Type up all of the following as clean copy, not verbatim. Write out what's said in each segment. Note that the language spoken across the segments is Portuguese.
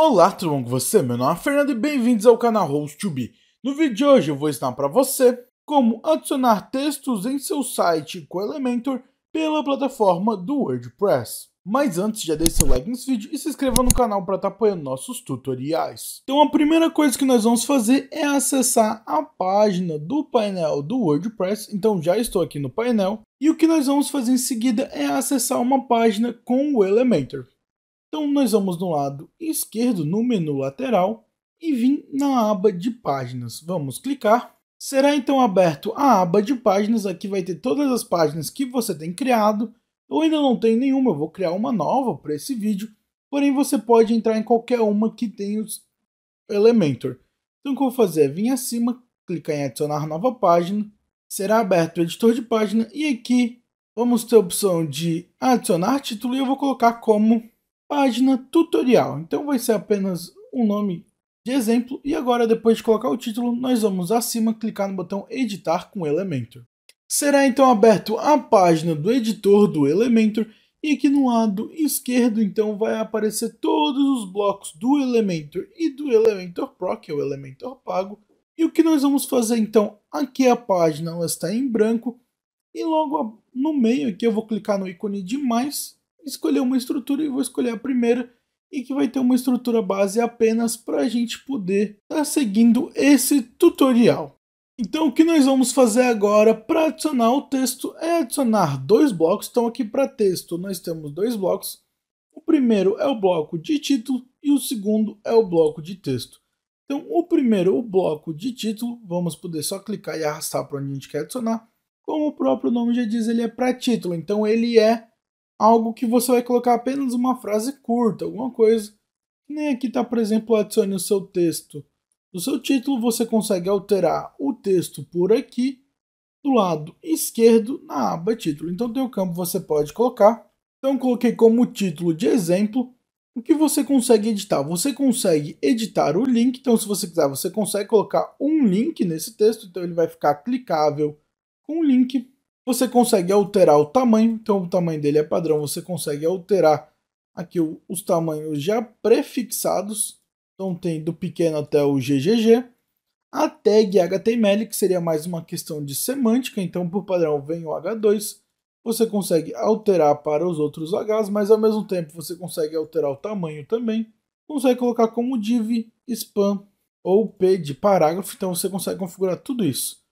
Olá, tudo bom com você? Meu nome é Fernando e bem-vindos ao canal Host2B. No vídeo de hoje eu vou ensinar para você como adicionar textos em seu site com Elementor pela plataforma do WordPress. Mas antes, já deixe seu like nesse vídeo e se inscreva no canal para estar apoiando nossos tutoriais. Então a primeira coisa que nós vamos fazer é acessar a página do painel do WordPress. Então já estou aqui no painel e o que nós vamos fazer em seguida é acessar uma página com o Elementor. Então nós vamos no lado esquerdo, no menu lateral, e vim na aba de páginas. Vamos clicar. Será então aberto a aba de páginas. Aqui vai ter todas as páginas que você tem criado. Eu ainda não tenho nenhuma, eu vou criar uma nova para esse vídeo. Porém você pode entrar em qualquer uma que tenha o Elementor. Então o que eu vou fazer é vir acima, clicar em adicionar nova página. Será aberto o editor de página e aqui vamos ter a opção de adicionar título e eu vou colocar como página tutorial, então vai ser apenas um nome de exemplo. E agora, depois de colocar o título, nós vamos acima clicar no botão editar com Elementor. Será então aberto a página do editor do Elementor e aqui no lado esquerdo então vai aparecer todos os blocos do Elementor e do Elementor Pro, que é o Elementor pago. E o que nós vamos fazer então, aqui a página ela está em branco e logo no meio aqui eu vou clicar no ícone de mais, escolher uma estrutura e vou escolher a primeira e que vai ter uma estrutura base apenas para a gente poder estar seguindo esse tutorial. Então o que nós vamos fazer agora para adicionar o texto é adicionar dois blocos. Então aqui para texto nós temos dois blocos. O primeiro é o bloco de título e o segundo é o bloco de texto. Então o primeiro, o bloco de título, vamos poder só clicar e arrastar para onde a gente quer adicionar. Como o próprio nome já diz, ele é para título, então ele é algo que você vai colocar apenas uma frase curta, alguma coisa. Nem aqui está, por exemplo, adicione o seu texto. No seu título você consegue alterar o texto por aqui, do lado esquerdo, na aba título. Então tem um campo que você pode colocar. Então coloquei como título de exemplo. O que você consegue editar? Você consegue editar o link. Então se você quiser, você consegue colocar um link nesse texto. Então ele vai ficar clicável com o link. Você consegue alterar o tamanho, então o tamanho dele é padrão, você consegue alterar aqui os tamanhos já prefixados, então tem do pequeno até o GGG. A tag HTML, que seria mais uma questão de semântica, então por padrão vem o H2, você consegue alterar para os outros Hs, mas ao mesmo tempo você consegue alterar o tamanho também, consegue colocar como div, spam ou p de parágrafo, então você consegue configurar tudo isso.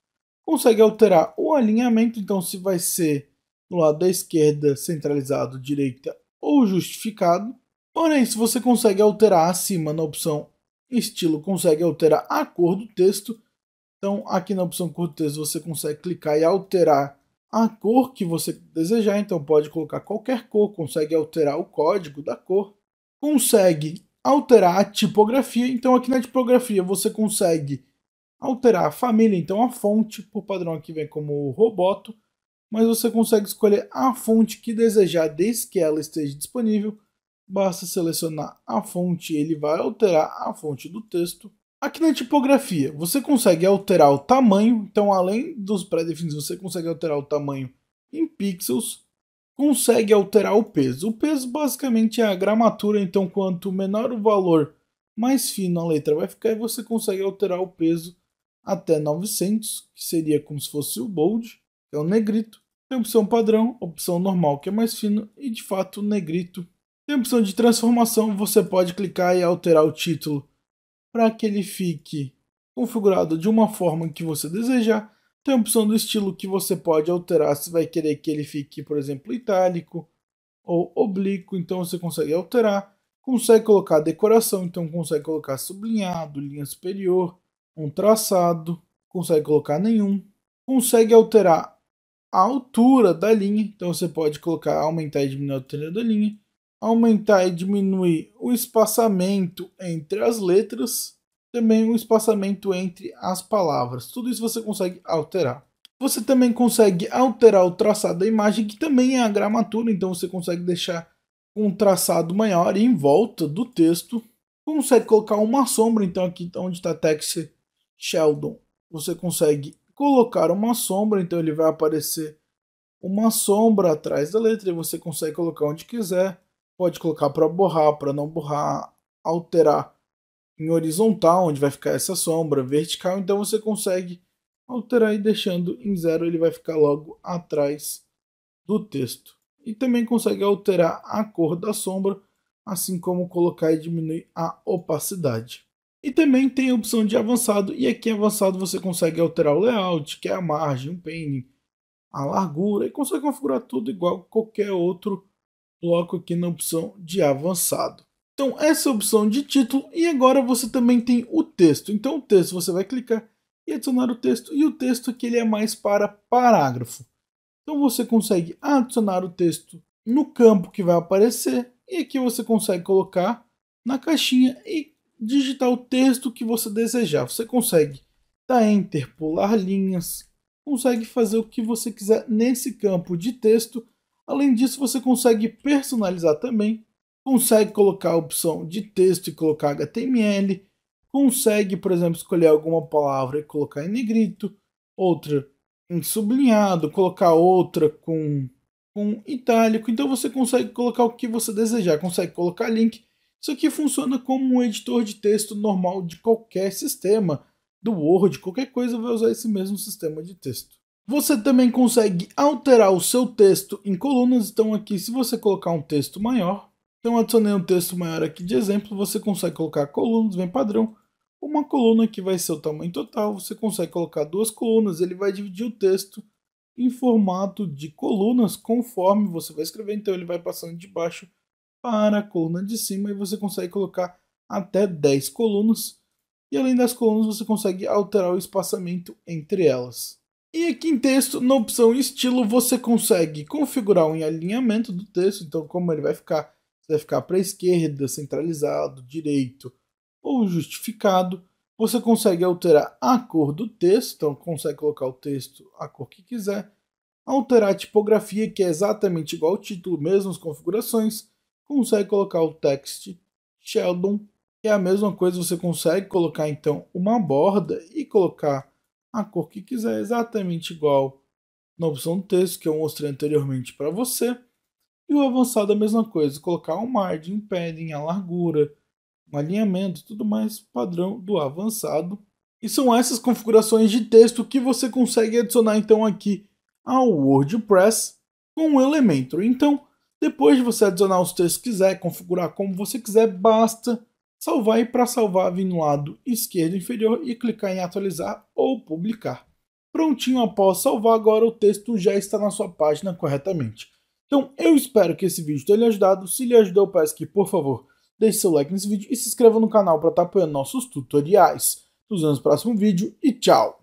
Consegue alterar o alinhamento, então se vai ser do lado da esquerda, centralizado, direita ou justificado. Porém, se você consegue alterar acima na opção estilo, consegue alterar a cor do texto. Então aqui na opção cor do texto você consegue clicar e alterar a cor que você desejar. Então pode colocar qualquer cor, consegue alterar o código da cor. Consegue alterar a tipografia, então aqui na tipografia você consegue alterar a família, então a fonte, por padrão aqui vem como Roboto, mas você consegue escolher a fonte que desejar desde que ela esteja disponível. Basta selecionar a fonte e ele vai alterar a fonte do texto. Aqui na tipografia você consegue alterar o tamanho, então além dos pré-definidos você consegue alterar o tamanho em pixels, consegue alterar o peso. O peso basicamente é a gramatura, então quanto menor o valor, mais fino a letra vai ficar e você consegue alterar o peso até 900, que seria como se fosse o bold, que é o negrito. Tem a opção padrão, opção normal, que é mais fino, e de fato negrito. Tem a opção de transformação, você pode clicar e alterar o título para que ele fique configurado de uma forma que você desejar. Tem a opção do estilo, que você pode alterar se vai querer que ele fique, por exemplo, itálico ou oblíquo, então você consegue alterar. Consegue colocar decoração, então consegue colocar sublinhado, linha superior, um traçado, consegue colocar nenhum, consegue alterar a altura da linha, então você pode colocar aumentar e diminuir a altura da linha, aumentar e diminuir o espaçamento entre as letras, também o espaçamento entre as palavras, tudo isso você consegue alterar. Você também consegue alterar o traçado da imagem, que também é a gramatura, então você consegue deixar um traçado maior em volta do texto, consegue colocar uma sombra, então aqui onde está Text Sheldon, você consegue colocar uma sombra, então ele vai aparecer uma sombra atrás da letra e você consegue colocar onde quiser, pode colocar para borrar, para não borrar, alterar em horizontal, onde vai ficar essa sombra, vertical, então você consegue alterar e deixando em 0, ele vai ficar logo atrás do texto. E também consegue alterar a cor da sombra, assim como colocar e diminuir a opacidade. E também tem a opção de avançado, e aqui avançado você consegue alterar o layout, que é a margem, o padding, a largura, e consegue configurar tudo igual a qualquer outro bloco aqui na opção de avançado. Então essa é a opção de título, e agora você também tem o texto. Então o texto você vai clicar e adicionar o texto, e o texto aqui ele é mais para parágrafo. Então você consegue adicionar o texto no campo que vai aparecer, e aqui você consegue colocar na caixinha e digitar o texto que você desejar. Você consegue dar enter, pular linhas, consegue fazer o que você quiser nesse campo de texto. Além disso, você consegue personalizar também, consegue colocar a opção de texto e colocar HTML, consegue, por exemplo, escolher alguma palavra e colocar em negrito, outra em sublinhado, colocar outra com itálico. Então você consegue colocar o que você desejar, consegue colocar link. Isso aqui funciona como um editor de texto normal de qualquer sistema, do Word, qualquer coisa vai usar esse mesmo sistema de texto. Você também consegue alterar o seu texto em colunas, então aqui se você colocar um texto maior, então adicionei um texto maior aqui de exemplo, você consegue colocar colunas, bem padrão, uma coluna que vai ser o tamanho total, você consegue colocar duas colunas, ele vai dividir o texto em formato de colunas conforme você vai escrever, então ele vai passando de baixo para a coluna de cima e você consegue colocar até 10 colunas. E além das colunas, você consegue alterar o espaçamento entre elas. E aqui em texto, na opção estilo, você consegue configurar o alinhamento do texto. Então, como ele vai ficar, se vai ficar para a esquerda, centralizado, direito ou justificado. Você consegue alterar a cor do texto, então consegue colocar o texto a cor que quiser. Alterar a tipografia, que é exatamente igual ao título, mesmo as configurações. Consegue colocar o text Sheldon, que é a mesma coisa, você consegue colocar então uma borda e colocar a cor que quiser, exatamente igual na opção do texto que eu mostrei anteriormente para você. E o avançado a mesma coisa, colocar o margin, padding, a largura, um alinhamento, tudo mais padrão do avançado. E são essas configurações de texto que você consegue adicionar então aqui ao WordPress com o Elementor. Então, depois de você adicionar os textos que quiser, configurar como você quiser, basta salvar e para salvar vem no lado esquerdo inferior e clicar em atualizar ou publicar. Prontinho, após salvar agora o texto já está na sua página corretamente. Então eu espero que esse vídeo tenha lhe ajudado, se lhe ajudou eu peço que por favor deixe seu like nesse vídeo e se inscreva no canal para estar apoiando nossos tutoriais. Nos vemos no próximo vídeo e tchau!